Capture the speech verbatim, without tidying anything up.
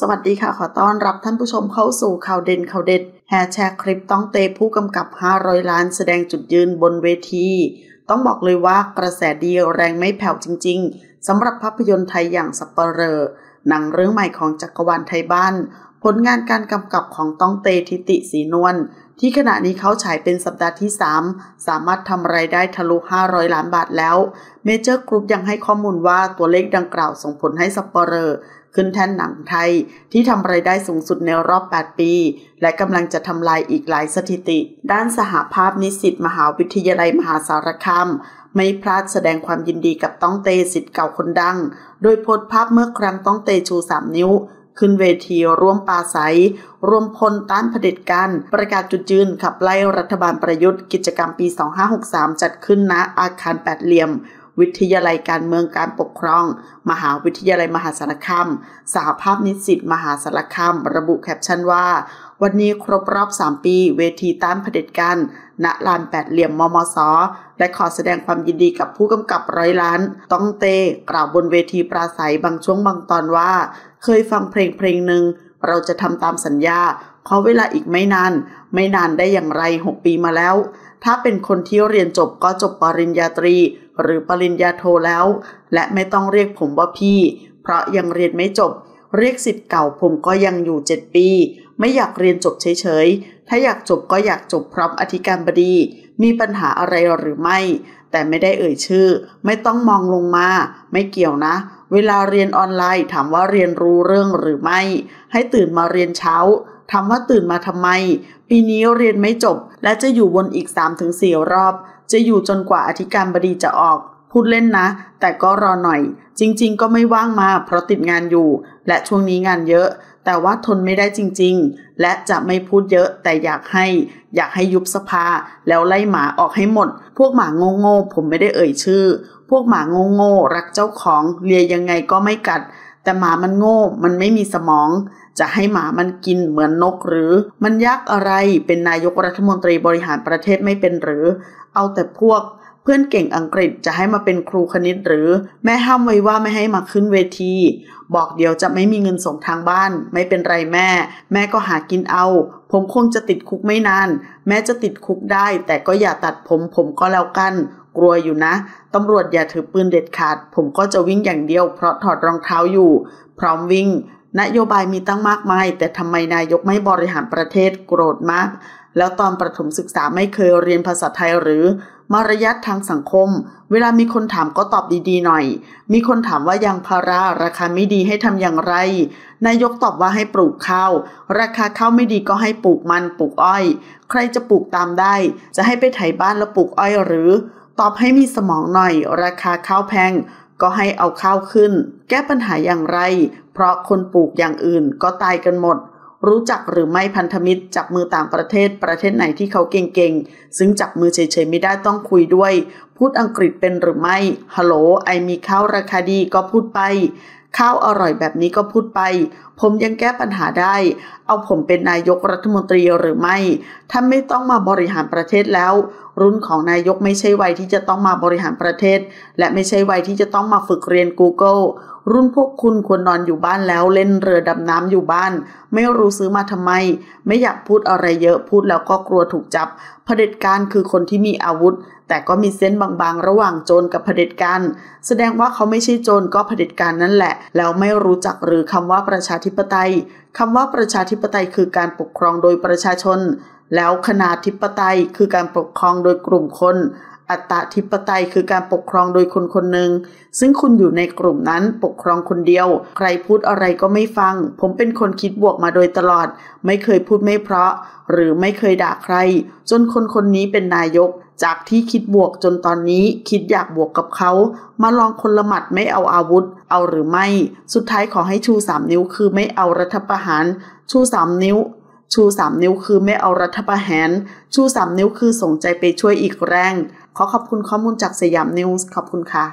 สวัสดีค่ะขอต้อนรับท่านผู้ชมเข้าสู่ข่าวเด่นข่าวเด็ดแห่แชร์คลิปต้องเตะผู้กำกับห้าร้อยล้านแสดงจุดยืนบนเวทีต้องบอกเลยว่ากระแสดีแรงไม่แผ่วจริงๆสำหรับภาพยนตร์ไทยอย่างสัปเหร่อหนังเรื่องใหม่ของจักรวาลไทยบ้านผลงานการกำกับของต้องเตทิติศรีนวลที่ขณะนี้เขาฉายเป็นสัปดาห์ที่สามสามารถทำรายได้ทะลุห้าร้อยล้านบาทแล้วเมเจอร์กรุ๊ปยังให้ข้อมูลว่าตัวเลขดังกล่าวส่งผลให้สัปเหร่อขึ้นแท่นหนังไทยที่ทำรายได้สูงสุดในรอบแปดปีและกำลังจะทำลายอีกหลายสถิติด้านสหภาพนิสิตมหาวิทยาลัยมหาสารคามไม่พลาดแสดงความยินดีกับต้องเตศิษย์เก่าคนดังโดยโพสต์ภาพเมื่อครั้งต้องเตชูสามนิ้วขึ้นเวทีร่วมปราศัยรวมพลต้านเผด็จการประกาศจุดยืนขับไล่รัฐบาลประยุทธ์กิจกรรมปีสองห้าหกสามจัดขึ้นณอาคารแปดเหลี่ยมวิทยาลัยการเมืองการปกครองมหาวิทยาลัยมหาสารคามสหภาพนิสิตมหาสารคามระบุแคปชั่นว่าวันนี้ครบรอบสามปีเวทีต้านเผด็จการณลานแปดเหลี่ยมมมส.และขอแสดงความยินดีกับผู้กำกับร้อยล้านต้องเตกล่าวบนเวทีปราศัยบางช่วงบางตอนว่าเคยฟังเพลงเพลงหนึ่งเราจะทำตามสัญญาขอเวลาอีกไม่นานไม่นานได้อย่างไรหกปีมาแล้วถ้าเป็นคนที่เรียนจบก็จบปริญญาตรีหรือปริญญาโทแล้วและไม่ต้องเรียกผมว่าพี่เพราะยังเรียนไม่จบเรียกศิษย์เก่าผมก็ยังอยู่เจ็ดปีไม่อยากเรียนจบเฉยๆถ้าอยากจบก็อยากจบพร้อมอธิการบดีมีปัญหาอะไรหรือไม่แต่ไม่ได้เอ่ยชื่อไม่ต้องมองลงมาไม่เกี่ยวนะเวลาเรียนออนไลน์ถามว่าเรียนรู้เรื่องหรือไม่ให้ตื่นมาเรียนเช้าถามว่าตื่นมาทำไมปีนี้เรียนไม่จบและจะอยู่วนอีก สามถึงสี่รอบจะอยู่จนกว่าอธิการบดีจะออกพูดเล่นนะแต่ก็รอหน่อยจริงๆก็ไม่ว่างมาเพราะติดงานอยู่และช่วงนี้งานเยอะแต่ว่าทนไม่ได้จริงๆและจะไม่พูดเยอะแต่อยากให้อยากให้ยุบสภาแล้วไล่หมาออกให้หมดพวกหมาโง่ๆผมไม่ได้เอ่ยชื่อพวกหมาโง่ๆรักเจ้าของเลียยังไงก็ไม่กัดแต่หมามันโง่มันไม่มีสมองจะให้หมามันกินเหมือนนกหรือมันยากอะไรเป็นนายกรัฐมนตรีบริหารประเทศไม่เป็นหรือเอาแต่พวกเพื่อนเก่งอังกฤษจะให้มาเป็นครูคณิตหรือแม่ห้ามไว้ว่าไม่ให้มาขึ้นเวทีบอกเดี๋ยวจะไม่มีเงินส่งทางบ้านไม่เป็นไรแม่แม่ก็หากินเอาผมคงจะติดคุกไม่นานแม้จะติดคุกได้แต่ก็อย่าตัดผมผมก็แล้วกันกลัวอยู่นะตำรวจอย่าถือปืนเด็ดขาดผมก็จะวิ่งอย่างเดียวเพราะถอดรองเท้าอยู่พร้อมวิ่งนโยบายมีตั้งมากมายแต่ทำไมนายกไม่บริหารประเทศโกรธมากแล้วตอนประถมศึกษาไม่เคยเรียนภาษาไทยหรือมารยาททางสังคมเวลามีคนถามก็ตอบดีๆหน่อยมีคนถามว่ายางพาราราคาไม่ดีให้ทำอย่างไรนายกตอบว่าให้ปลูกข้าวราคาข้าวไม่ดีก็ให้ปลูกมันปลูกอ้อยใครจะปลูกตามได้จะให้ไปไถบ้านแล้วปลูกอ้อยหรือตอบให้มีสมองหน่อยราคาข้าวแพงก็ให้เอาข้าวขึ้นแก้ปัญหาอย่างไรเพราะคนปลูกอย่างอื่นก็ตายกันหมดรู้จักหรือไม่พันธมิตรจับมือต่างประเทศประเทศไหนที่เขาเก่งๆซึ่งจับมือเฉยๆไม่ได้ต้องคุยด้วยพูดอังกฤษเป็นหรือไม่ฮัลโหลไอมีข้าวราคาดีก็พูดไปข้าวอร่อยแบบนี้ก็พูดไปผมยังแก้ปัญหาได้เอาผมเป็นนายกรัฐมนตรีหรือไม่ท่านไม่ต้องมาบริหารประเทศแล้วรุ่นของนายกไม่ใช่วัยที่จะต้องมาบริหารประเทศและไม่ใช่วัยที่จะต้องมาฝึกเรียน Google รุ่นพวกคุณควรนอนอยู่บ้านแล้วเล่นเรือดำน้ำอยู่บ้านไม่รู้ซื้อมาทำไมไม่อยากพูดอะไรเยอะพูดแล้วก็กลัวถูกจับเผด็จการคือคนที่มีอาวุธแต่ก็มีเส้นบางๆระหว่างโจรกับเผด็จการแสดงว่าเขาไม่ใช่โจรก็เผด็จการนั่นแหละแล้วไม่รู้จักหรือคำว่าประชาธิปไตยคำว่าประชาธิปไตยคือการปกครองโดยประชาชนแล้วคณาธิปไตยคือการปกครองโดยกลุ่มคนอัตตาธิปไตยคือการปกครองโดยคนคนหนึ่งซึ่งคุณอยู่ในกลุ่มนั้นปกครองคนเดียวใครพูดอะไรก็ไม่ฟังผมเป็นคนคิดบวกมาโดยตลอดไม่เคยพูดไม่เพราะหรือไม่เคยด่าใครจนคนคนนี้เป็นนายกจากที่คิดบวกจนตอนนี้คิดอยากบวกกับเขามาลองคนละหมัดไม่เอาอาวุธเอาหรือไม่สุดท้ายขอให้ชูสามนิ้วคือไม่เอารัฐประหารชูสามนิ้วชูสามนิ้วคือไม่เอารัฐประหารชูสามนิ้วคือส่งใจไปช่วยอีกแรงขอขอบคุณข้อมูลจากสยามนิวส์ขอบคุณค่ะ